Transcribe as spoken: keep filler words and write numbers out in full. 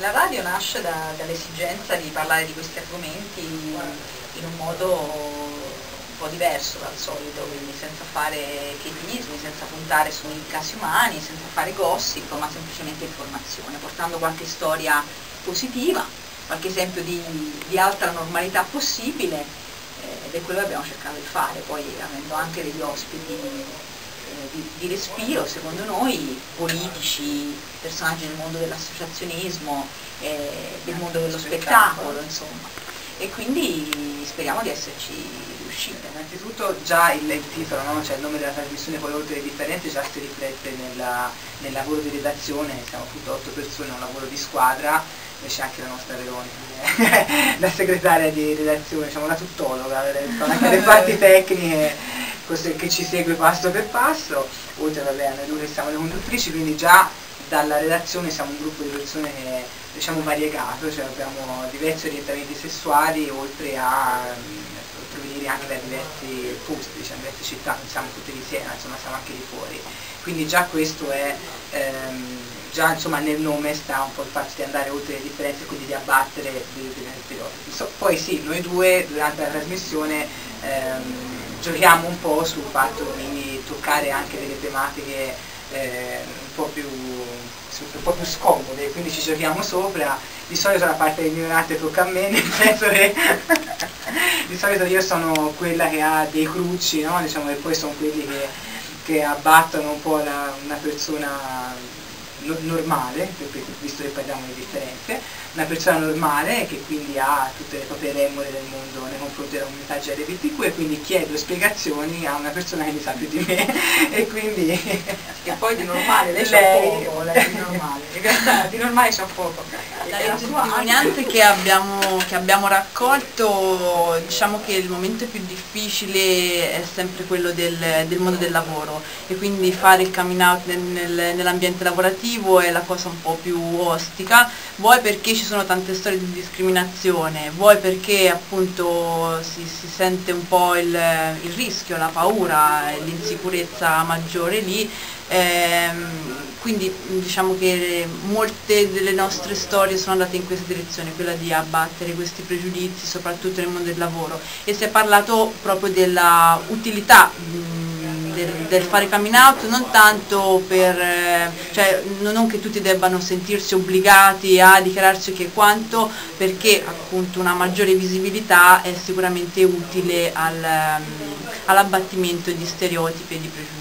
La radio nasce da, dall'esigenza di parlare di questi argomenti in un modo un po' diverso dal solito, quindi senza fare criticismi, senza puntare sui casi umani, senza fare gossip, ma semplicemente informazione, portando qualche storia positiva, qualche esempio di, di alta normalità possibile, eh, ed è quello che abbiamo cercato di fare, poi avendo anche degli ospiti Di, di respiro, secondo noi, politici, personaggi del mondo dell'associazionismo, eh, del mondo dello spettacolo, insomma, e quindi speriamo di esserci riusciti. Innanzitutto già il, il titolo, no? Cioè il nome della trasmissione, poi Oltre le differenze, già si riflette nella, nel lavoro di redazione. Siamo appunto otto persone, un lavoro di squadra, e c'è anche la nostra Veronica, la segretaria di redazione, diciamo la tuttologa, anche le parti tecniche, che ci segue passo per passo, oltre vabbè, a noi due che siamo le conduttrici, quindi già dalla redazione siamo un gruppo di persone che, diciamo, variegato, cioè abbiamo diversi orientamenti sessuali, oltre a mh, provenire anche da diversi posti, cioè diverse città, non siamo tutti di Siena, insomma siamo anche di fuori, quindi già questo è, ehm, già insomma nel nome sta un po' il fatto di andare oltre le differenze, quindi di abbattere dei stereotipi. So, poi sì, noi due durante la trasmissione ehm, giochiamo un po' sul fatto di toccare anche delle tematiche eh, un po' più, un po' più scomode, quindi ci giochiamo sopra. Di solito la parte ignorante tocca a me, nel senso che di solito io sono quella che ha dei crucci, no? Diciamo che poi sono quelli che, che abbattono un po' la, una persona no, normale, perché, visto che parliamo di differenze, una persona normale che quindi ha tutte le proprie remore del mondo nei confronti della comunità L G B T Q, e quindi chiedo spiegazioni a una persona che ne sa più di me, e quindi che poi di normale lei lei poco, lei di normale di normale c'è poco. Dalle testimonianze che abbiamo, che abbiamo raccolto, diciamo che il momento più difficile è sempre quello del, del mondo del lavoro, e quindi fare il coming out nel, nel, nell'ambiente lavorativo è la cosa un po' più ostica, vuoi perché ci sono tante storie di discriminazione, vuoi perché appunto si, si sente un po' il, il rischio, la paura, l'insicurezza maggiore lì, ehm, quindi diciamo che molte delle nostre storie sono andate in questa direzione, quella di abbattere questi pregiudizi soprattutto nel mondo del lavoro, e si è parlato proprio della utilità Del, del fare coming out, non tanto per, cioè non che tutti debbano sentirsi obbligati a dichiararsi che quanto, perché appunto una maggiore visibilità è sicuramente utile al, all'abbattimento di stereotipi e di pregiudizi.